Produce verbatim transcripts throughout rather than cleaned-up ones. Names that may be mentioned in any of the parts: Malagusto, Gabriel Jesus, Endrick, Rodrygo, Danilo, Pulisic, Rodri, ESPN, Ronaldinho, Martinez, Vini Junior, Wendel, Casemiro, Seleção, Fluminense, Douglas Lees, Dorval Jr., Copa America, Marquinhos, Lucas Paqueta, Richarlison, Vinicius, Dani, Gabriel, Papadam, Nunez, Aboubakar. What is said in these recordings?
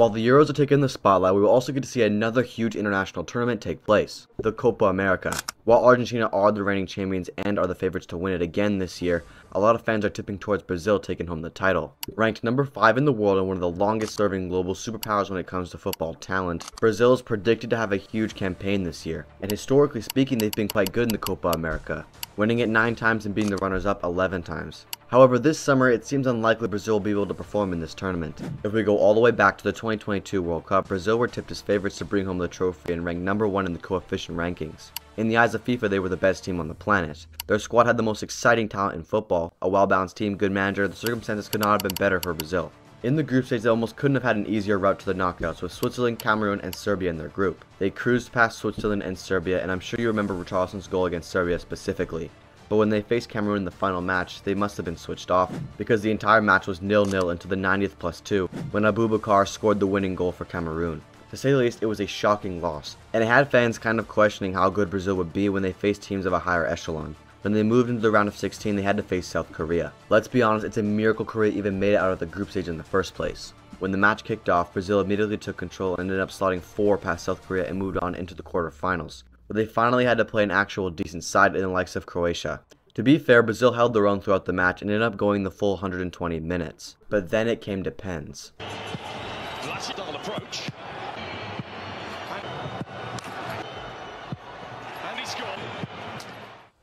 While the Euros are taking the spotlight, we will also get to see another huge international tournament take place, the Copa America. While Argentina are the reigning champions and are the favorites to win it again this year, a lot of fans are tipping towards Brazil taking home the title. Ranked number five in the world and one of the longest serving global superpowers when it comes to football talent, Brazil is predicted to have a huge campaign this year, and historically speaking they've been quite good in the Copa America, winning it nine times and being the runners-up eleven times. However, this summer, it seems unlikely Brazil will be able to perform in this tournament. If we go all the way back to the twenty twenty-two World Cup, Brazil were tipped as favorites to bring home the trophy and ranked number one in the coefficient rankings. In the eyes of FIFA, they were the best team on the planet. Their squad had the most exciting talent in football, a well-balanced team, good manager, the circumstances could not have been better for Brazil. In the group stage, they almost couldn't have had an easier route to the knockouts, with Switzerland, Cameroon, and Serbia in their group. They cruised past Switzerland and Serbia, and I'm sure you remember Richarlison's goal against Serbia specifically. But when they faced Cameroon in the final match, they must have been switched off, because the entire match was nil nil until the ninetieth plus two, when Aboubakar scored the winning goal for Cameroon. To say the least, it was a shocking loss, and it had fans kind of questioning how good Brazil would be when they faced teams of a higher echelon. When they moved into the round of sixteen, they had to face South Korea. Let's be honest, it's a miracle Korea even made it out of the group stage in the first place. When the match kicked off, Brazil immediately took control and ended up slotting four past South Korea and moved on into the quarterfinals, where they finally had to play an actual decent side in the likes of Croatia. To be fair, Brazil held their own throughout the match and ended up going the full one hundred twenty minutes. But then it came to pens. Approach.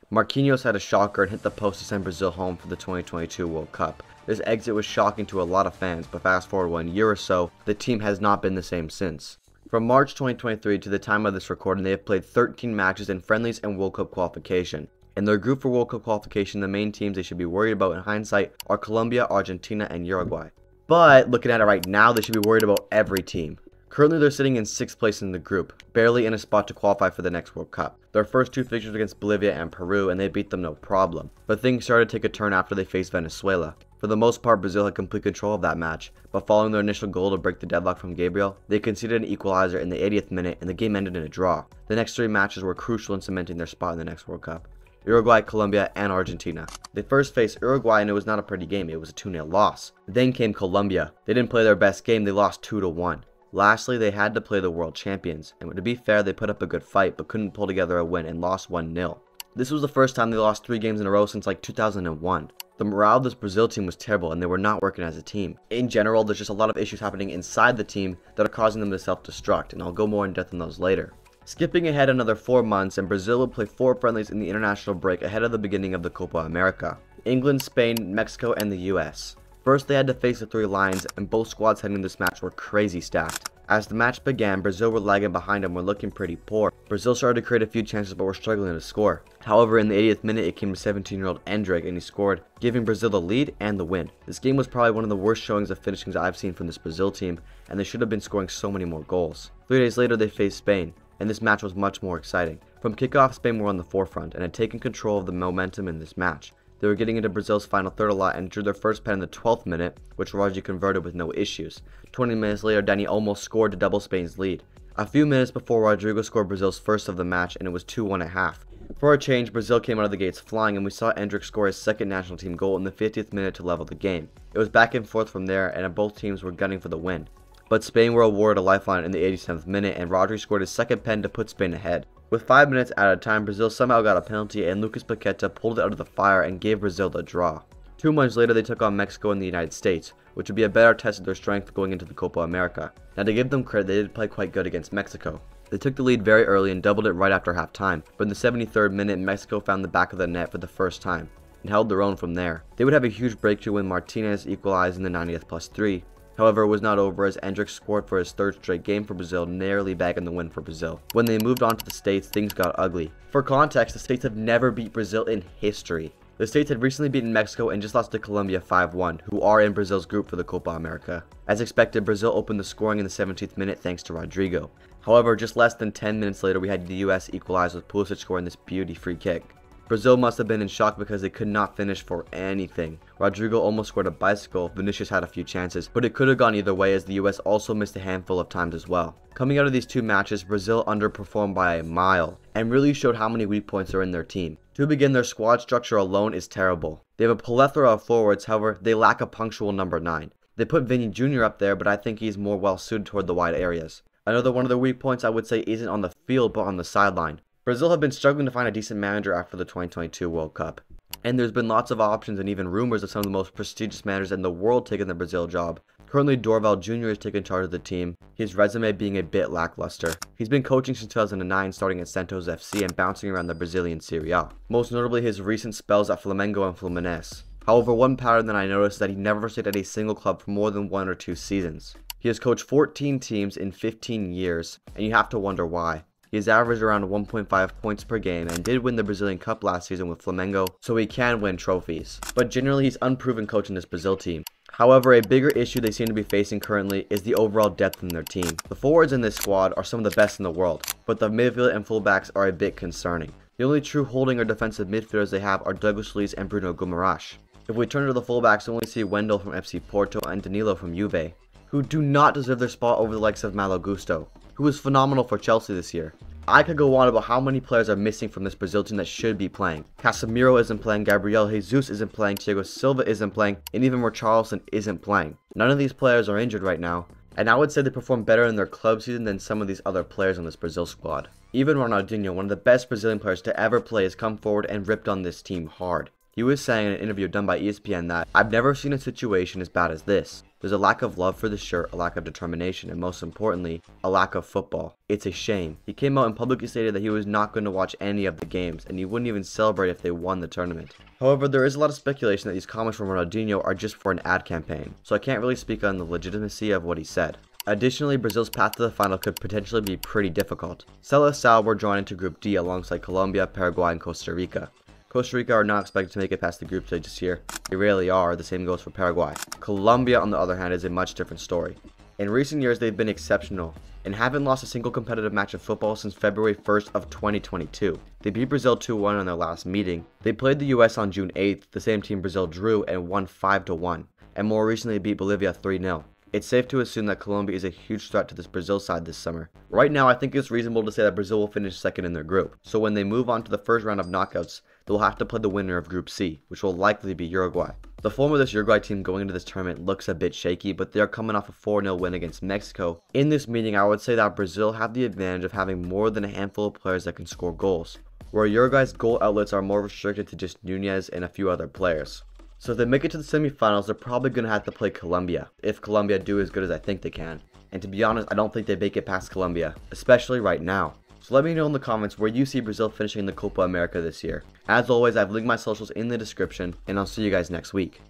Marquinhos had a shocker and hit the post to send Brazil home for the twenty twenty-two World Cup. This exit was shocking to a lot of fans, but fast forward one year or so, the team has not been the same since. From March twenty twenty-three to the time of this recording, they have played thirteen matches in friendlies and World Cup qualification. In their group for World Cup qualification, the main teams they should be worried about in hindsight are Colombia, Argentina, and Uruguay. But looking at it right now, they should be worried about every team. Currently, they're sitting in sixth place in the group, barely in a spot to qualify for the next World Cup. Their first two fixtures against Bolivia and Peru, and they beat them no problem. But things started to take a turn after they faced Venezuela. For the most part, Brazil had complete control of that match, but following their initial goal to break the deadlock from Gabriel, they conceded an equalizer in the eightieth minute, and the game ended in a draw. The next three matches were crucial in cementing their spot in the next World Cup. Uruguay, Colombia, and Argentina. They first faced Uruguay, and it was not a pretty game. It was a two nil loss. Then came Colombia. They didn't play their best game. They lost two to one. Lastly, they had to play the world champions, and to be fair, they put up a good fight but couldn't pull together a win and lost one nil. This was the first time they lost three games in a row since like two thousand one. The morale of this Brazil team was terrible and they were not working as a team. In general, there's just a lot of issues happening inside the team that are causing them to self-destruct, and I'll go more in depth on those later. Skipping ahead another four months, and Brazil will play four friendlies in the international break ahead of the beginning of the Copa America. England, Spain, Mexico, and the U S. First, they had to face the three Lions, and both squads heading this match were crazy stacked. As the match began, Brazil were lagging behind and were looking pretty poor. Brazil started to create a few chances but were struggling to score. However, in the eightieth minute, it came to seventeen-year-old Endrick and he scored, giving Brazil the lead and the win. This game was probably one of the worst showings of finishings I've seen from this Brazil team, and they should have been scoring so many more goals. Three days later, they faced Spain, and this match was much more exciting. From kickoff, Spain were on the forefront and had taken control of the momentum in this match. They were getting into Brazil's final third a lot and drew their first pen in the twelfth minute, which Rodri converted with no issues. twenty minutes later, Dani almost scored to double Spain's lead. A few minutes before, Rodrygo scored Brazil's first of the match, and it was two one at half. For a change, Brazil came out of the gates flying, and we saw Endrick score his second national team goal in the fiftieth minute to level the game. It was back and forth from there, and both teams were gunning for the win. But Spain were awarded a lifeline in the eighty-seventh minute, and Rodri scored his second pen to put Spain ahead. With five minutes out of time, Brazil somehow got a penalty and Lucas Paqueta pulled it out of the fire and gave Brazil the draw. Two months later, they took on Mexico and the United States, which would be a better test of their strength going into the Copa America. Now, to give them credit, they did play quite good against Mexico. They took the lead very early and doubled it right after half-time, but in the seventy-third minute, Mexico found the back of the net for the first time and held their own from there. They would have a huge breakthrough when Martinez equalized in the ninetieth plus three. However, it was not over as Endrick scored for his third straight game for Brazil, narrowly bagging the win for Brazil. When they moved on to the States, things got ugly. For context, the States have never beat Brazil in history. The States had recently beaten Mexico and just lost to Colombia five one, who are in Brazil's group for the Copa America. As expected, Brazil opened the scoring in the seventeenth minute thanks to Rodrygo. However, just less than ten minutes later, we had the U S equalize with Pulisic scoring this beauty free kick. Brazil must have been in shock because they could not finish for anything. Rodrygo almost scored a bicycle, Vinicius had a few chances, but it could have gone either way as the U S also missed a handful of times as well. Coming out of these two matches, Brazil underperformed by a mile, and really showed how many weak points are in their team. To begin, their squad structure alone is terrible. They have a plethora of forwards, however, they lack a punctual number nine. They put Vini Junior up there, but I think he's more well suited toward the wide areas. Another one of their weak points I would say isn't on the field but on the sideline. Brazil have been struggling to find a decent manager after the twenty twenty-two World Cup. And there's been lots of options and even rumors of some of the most prestigious managers in the world taking the Brazil job. Currently, Dorval Junior is taking charge of the team, his resume being a bit lackluster. He's been coaching since two thousand nine, starting at Santos F C and bouncing around the Brazilian Serie A, most notably his recent spells at Flamengo and Fluminense. However, one pattern that I noticed is that he never stayed at a single club for more than one or two seasons. He has coached fourteen teams in fifteen years, and you have to wonder why. He has averaged around one point five points per game and did win the Brazilian Cup last season with Flamengo, so he can win trophies. But generally, he's unproven coaching this Brazil team. However, a bigger issue they seem to be facing currently is the overall depth in their team. The forwards in this squad are some of the best in the world, but the midfield and fullbacks are a bit concerning. The only true holding or defensive midfielders they have are Douglas Lees and Bruno Guimarães. If we turn to the fullbacks, we only see Wendel from F C Porto and Danilo from Juve, who do not deserve their spot over the likes of Malagusto, who was phenomenal for Chelsea this year. I could go on about how many players are missing from this Brazil team that should be playing. Casemiro isn't playing, Gabriel Jesus isn't playing, Thiago Silva isn't playing, and even Richarlison isn't playing. None of these players are injured right now, and I would say they perform better in their club season than some of these other players on this Brazil squad. Even Ronaldinho, one of the best Brazilian players to ever play, has come forward and ripped on this team hard. He was saying in an interview done by E S P N that, "I've never seen a situation as bad as this. There's a lack of love for the shirt, a lack of determination, and most importantly, a lack of football. It's a shame." He came out and publicly stated that he was not going to watch any of the games, and he wouldn't even celebrate if they won the tournament. However, there is a lot of speculation that these comments from Ronaldinho are just for an ad campaign, so I can't really speak on the legitimacy of what he said. Additionally, Brazil's path to the final could potentially be pretty difficult. Seleção were drawn into Group D alongside Colombia, Paraguay, and Costa Rica. Costa Rica are not expected to make it past the group stage this year. They rarely are. The same goes for Paraguay. Colombia, on the other hand, is a much different story. In recent years, they've been exceptional and haven't lost a single competitive match of football since February first of twenty twenty-two. They beat Brazil two one on their last meeting. They played the U S on June eighth, the same team Brazil drew, and won five to one, and more recently beat Bolivia three nil. It's safe to assume that Colombia is a huge threat to this Brazil side this summer. Right now, I think it's reasonable to say that Brazil will finish second in their group, so when they move on to the first round of knockouts, they'll have to play the winner of Group C, which will likely be Uruguay. The form of this Uruguay team going into this tournament looks a bit shaky, but they are coming off a four nil win against Mexico. In this meeting, I would say that Brazil have the advantage of having more than a handful of players that can score goals, where Uruguay's goal outlets are more restricted to just Nunez and a few other players. So if they make it to the semifinals, they're probably going to have to play Colombia, if Colombia do as good as I think they can. And to be honest, I don't think they make it past Colombia, especially right now. So let me know in the comments where you see Brazil finishing in the Copa America this year. As always, I've linked my socials in the description, and I'll see you guys next week.